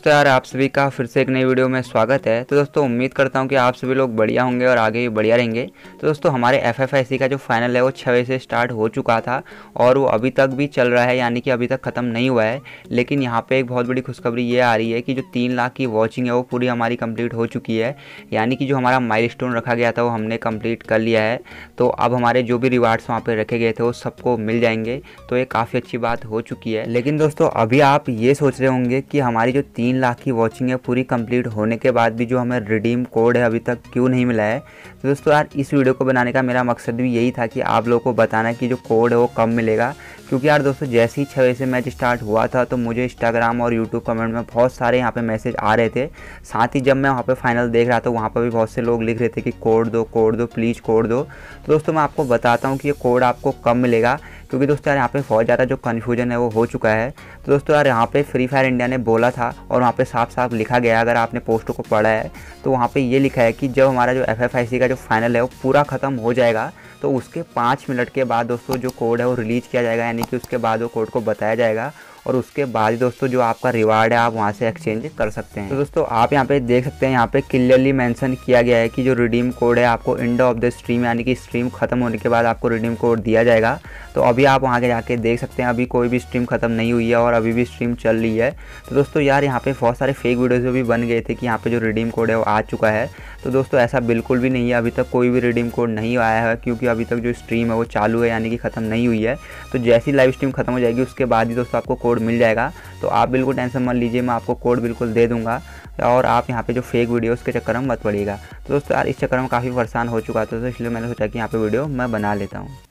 दोस्तों यार आप सभी का फिर से एक नई वीडियो में स्वागत है। तो दोस्तों उम्मीद करता हूं कि आप सभी लोग बढ़िया होंगे और आगे भी बढ़िया रहेंगे। तो दोस्तों हमारे FFIC का जो फाइनल है वो 6 से स्टार्ट हो चुका था और वो अभी तक भी चल रहा है, यानी कि अभी तक ख़त्म नहीं हुआ है। लेकिन यहाँ पे एक बहुत बड़ी खुशखबरी ये आ रही है कि जो 3 लाख की वॉचिंग है वो पूरी हमारी कम्प्लीट हो चुकी है, यानी कि जो हमारा माइलस्टोन रखा गया था वो हमने कम्प्लीट कर लिया है। तो अब हमारे जो भी रिवार्ड्स वहाँ पर रखे गए थे वो सबको मिल जाएंगे, तो ये काफ़ी अच्छी बात हो चुकी है। लेकिन दोस्तों अभी आप ये सोच रहे होंगे कि हमारी जो 3 लाख की वॉचिंग है पूरी कंप्लीट होने के बाद भी जो हमें रिडीम कोड है अभी तक क्यों नहीं मिला है। तो दोस्तों यार इस वीडियो को बनाने का मेरा मकसद भी यही था कि आप लोगों को बताना कि जो कोड है वो कब मिलेगा, क्योंकि यार दोस्तों जैसे ही 6 से मैच स्टार्ट हुआ था तो मुझे इंस्टाग्राम और यूट्यूब कमेंट में बहुत सारे यहाँ पे मैसेज आ रहे थे। साथ ही जब मैं वहाँ पे फाइनल देख रहा था वहाँ पर भी बहुत से लोग लिख रहे थे कि कोड दो, कोड दो, प्लीज़ कोड दो। तो दोस्तों मैं आपको बताता हूँ कि ये कोड आपको कब मिलेगा, क्योंकि दोस्तों यार यहाँ पे बहुत ज़्यादा जो कन्फ्यूजन है वो हो चुका है। तो दोस्तों यार यहाँ पे फ्री फायर इंडिया ने बोला था और वहाँ पे साफ साफ लिखा गया, अगर आपने पोस्टों को पढ़ा है तो वहाँ पे ये लिखा है कि जब हमारा जो FFIC का जो फाइनल है वो पूरा ख़त्म हो जाएगा तो उसके 5 मिनट के बाद दोस्तों जो कोड है वो रिलीज़ किया जाएगा, यानी कि उसके बाद वो कोड को बताया जाएगा और उसके बाद दोस्तों जो आपका रिवार्ड है आप वहाँ से एक्सचेंज कर सकते हैं। तो दोस्तों आप यहाँ पे देख सकते हैं, यहाँ पे क्लियरली मेंशन किया गया है कि जो रिडीम कोड है आपको एंड ऑफ द स्ट्रीम, यानी कि स्ट्रीम खत्म होने के बाद आपको रिडीम कोड दिया जाएगा। तो अभी आप वहाँ के जाके देख सकते हैं, अभी कोई भी स्ट्रीम ख़त्म नहीं हुई है और अभी भी स्ट्रीम चल रही है। तो दोस्तों यार यहाँ पर बहुत सारे फेक वीडियोज़ भी बन गए थे कि यहाँ पर जो रिडीम कोड है वो आ चुका है। तो दोस्तों ऐसा बिल्कुल भी नहीं है, अभी तक कोई भी रिडीम कोड नहीं आया है, क्योंकि अभी तक जो स्ट्रीम है वो चालू है, यानी कि ख़त्म नहीं हुई है। तो जैसी लाइव स्ट्रीम खत्म हो जाएगी उसके बाद ही दोस्तों आपको कोड मिल जाएगा। तो आप बिल्कुल टेंशन मत लीजिए, मैं आपको कोड बिल्कुल दे दूंगा और आप यहाँ पे जो फेक वीडियोस के चक्कर में मत पड़िएगा। तो दोस्तों यार इस चक्कर में काफ़ी परेशान हो चुका था, तो इसलिए मैंने सोचा कि यहाँ पे वीडियो मैं बना लेता हूँ।